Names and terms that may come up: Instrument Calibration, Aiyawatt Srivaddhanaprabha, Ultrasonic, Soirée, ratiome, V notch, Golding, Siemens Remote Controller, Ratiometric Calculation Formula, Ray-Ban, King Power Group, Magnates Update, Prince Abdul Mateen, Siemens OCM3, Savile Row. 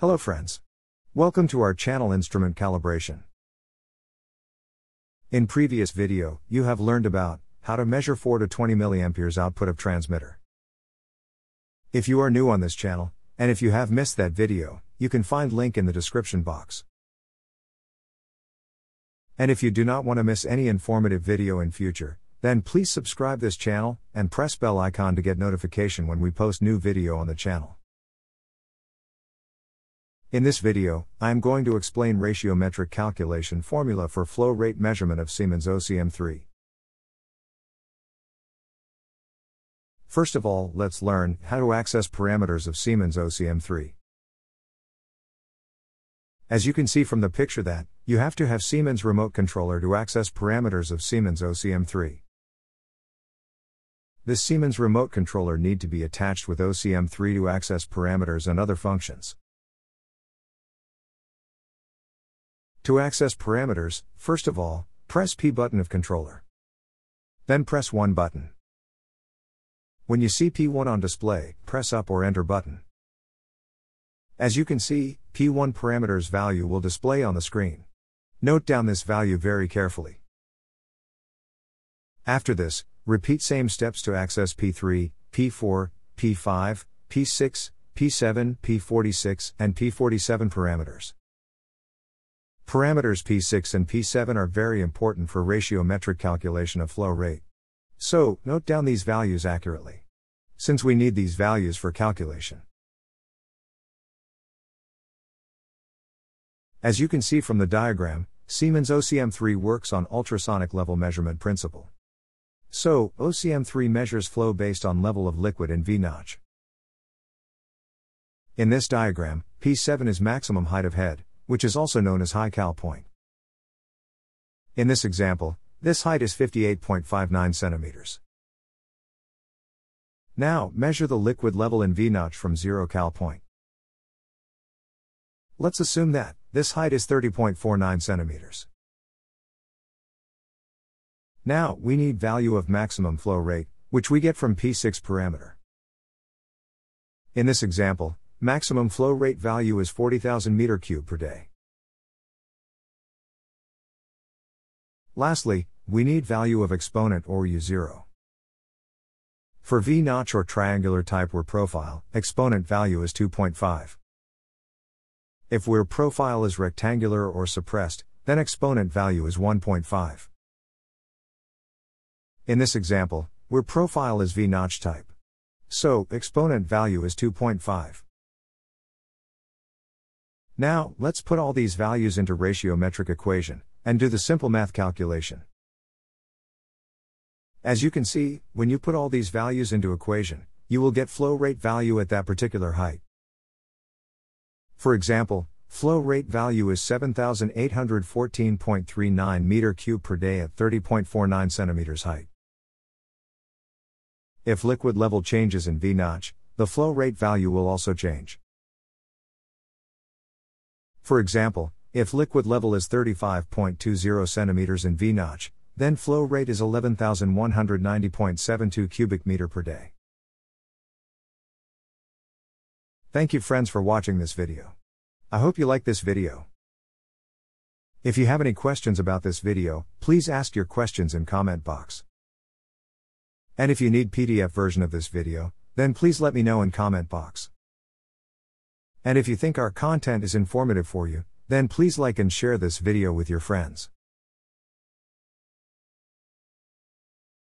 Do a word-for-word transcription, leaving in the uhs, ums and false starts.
Hello friends. Welcome to our channel Instrument Calibration. In previous video, you have learned about how to measure four to twenty milliamp hours output of transmitter. If you are new on this channel, and if you have missed that video, you can find link in the description box. And if you do not want to miss any informative video in future, then please subscribe this channel and press bell icon to get notification when we post new video on the channel. In this video, I am going to explain ratiometric calculation formula for flow rate measurement of Siemens O C M three. First of all, let's learn how to access parameters of Siemens O C M three. As you can see from the picture that, you have to have Siemens Remote Controller to access parameters of Siemens O C M three. This Siemens Remote Controller need to be attached with O C M three to access parameters and other functions. To access parameters, first of all, press P button of controller. Then press one button. When you see P one on display, press up or enter button. As you can see, P one parameters value will display on the screen. Note down this value very carefully. After this, repeat same steps to access P three, P four, P five, P six, P seven, P forty-six, and P forty-seven parameters. Parameters P six and P seven are very important for ratiometric calculation of flow rate. So, note down these values accurately, since we need these values for calculation. As you can see from the diagram, Siemens O C M three works on ultrasonic level measurement principle. So, O C M three measures flow based on level of liquid in V notch. In this diagram, P seven is maximum height of head, which is also known as high cal point. In this example, this height is fifty-eight point five nine centimeters. Now, measure the liquid level in V notch from zero cal point. Let's assume that this height is thirty point four nine centimeters. Now, we need value of maximum flow rate, which we get from P six parameter. In this example, maximum flow rate value is forty thousand meters cubed per day. Lastly, we need value of exponent or U zero. For V notch or triangular type we're profile, exponent value is two point five. If we're profile is rectangular or suppressed, then exponent value is one point five. In this example, we're profile is V notch type. So, exponent value is two point five. Now, let's put all these values into ratiometric equation, and do the simple math calculation. As you can see, when you put all these values into equation, you will get flow rate value at that particular height. For example, flow rate value is seven thousand eight hundred fourteen point three nine meters cubed per day at thirty point four nine centimeters height. If liquid level changes in V notch, the flow rate value will also change. For example, if liquid level is thirty-five point two zero centimeters in V notch, then flow rate is eleven thousand one hundred ninety point seven two cubic meters per day. Thank you friends for watching this video. I hope you like this video. If you have any questions about this video, please ask your questions in comment box. And if you need P D F version of this video, then please let me know in comment box. And if you think our content is informative for you, then please like and share this video with your friends.